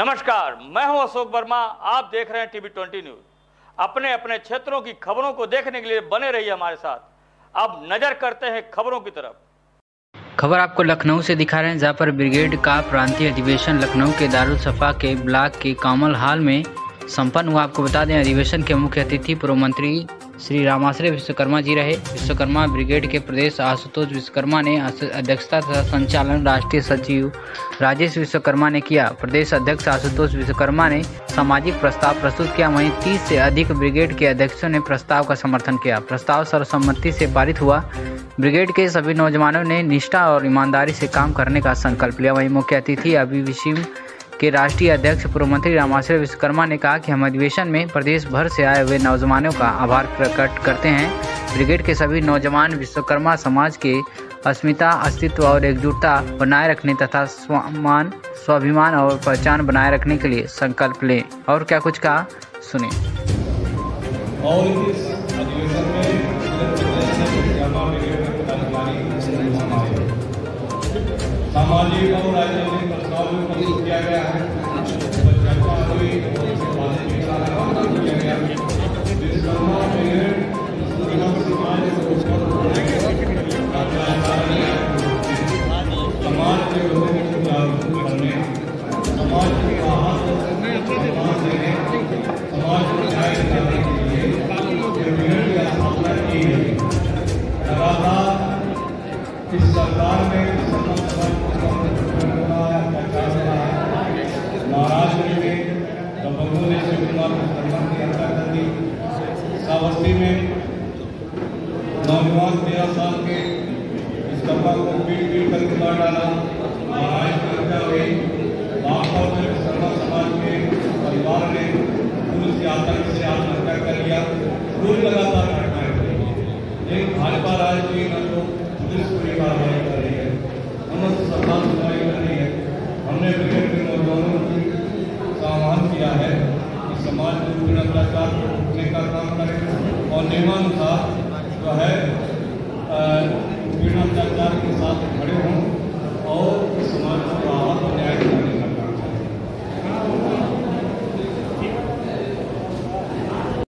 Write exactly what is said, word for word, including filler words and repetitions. नमस्कार, मैं हूं अशोक वर्मा। आप देख रहे हैं टीवी बीस न्यूज। अपने अपने क्षेत्रों की खबरों को देखने के लिए बने रहिए हमारे साथ। अब नजर करते हैं खबरों की तरफ। खबर आपको लखनऊ से दिखा रहे हैं, जहां पर ब्रिगेड का प्रांतीय अधिवेशन लखनऊ के दारुलशफा के ब्लॉक के कामल हॉल में संपन्न हुआ। आपको बता दें, अधिवेशन के मुख्य अतिथि पूर्व मंत्री श्री रामाश्रय विश्वकर्मा जी रहे। विश्वकर्मा ब्रिगेड के प्रदेश आशुतोष विश्वकर्मा ने अध्यक्षता तथा संचालन राष्ट्रीय सचिव राजेश विश्वकर्मा ने किया। प्रदेश अध्यक्ष आशुतोष विश्वकर्मा ने सामाजिक प्रस्ताव प्रस्तुत किया। वहीं तीस से अधिक ब्रिगेड के अध्यक्षों ने प्रस्ताव का समर्थन किया। प्रस्ताव सर्वसम्मति से पारित हुआ। ब्रिगेड के सभी नौजवानों ने निष्ठा और ईमानदारी से काम करने का संकल्प लिया। वहीं मुख्य अतिथि अभिविशिम के राष्ट्रीय अध्यक्ष पूर्व मंत्री रामाश्रय विश्वकर्मा ने कहा कि हम अधिवेशन में प्रदेश भर से आए हुए नौजवानों का आभार प्रकट करते हैं। ब्रिगेड के सभी नौजवान विश्वकर्मा समाज के अस्मिता, अस्तित्व और एकजुटता बनाए रखने तथा स्वाभिमान स्वाभिमान और पहचान बनाए रखने के लिए संकल्प लें। और क्या कुछ कहा, सुने। और इस अधिवेशन में सामाजिक और राजनीतिक प्रस्तावों को प्रस्तुत किया गया है। समाज के लोगों को जागरूक करने, समाज की आवाज देने, समाज को न्याय दिलाने के लिए कैबिनेट की स्थापना की गई। लगातार इस सरकार में में नौजवान तेरह साल के इस कपड़ा को पीट पीट करके मार डाला। महाराष्ट्र सर्मा समाज के परिवार ने पुलिस के आतंक से आत्महत्या कर लिया। पूरी लगातार घटनाएं हो रही है, लेकिन भाजपा राज की न तो पुलिस पूरी कार्रवाई कर रही है, न सरकार सुनवाई कर रही है। हमने ब्रिगेड के नौजवानों को आह्वान किया है कि समाज को पूरा लगातार रोकने का काम करें और नियमानुसार जो है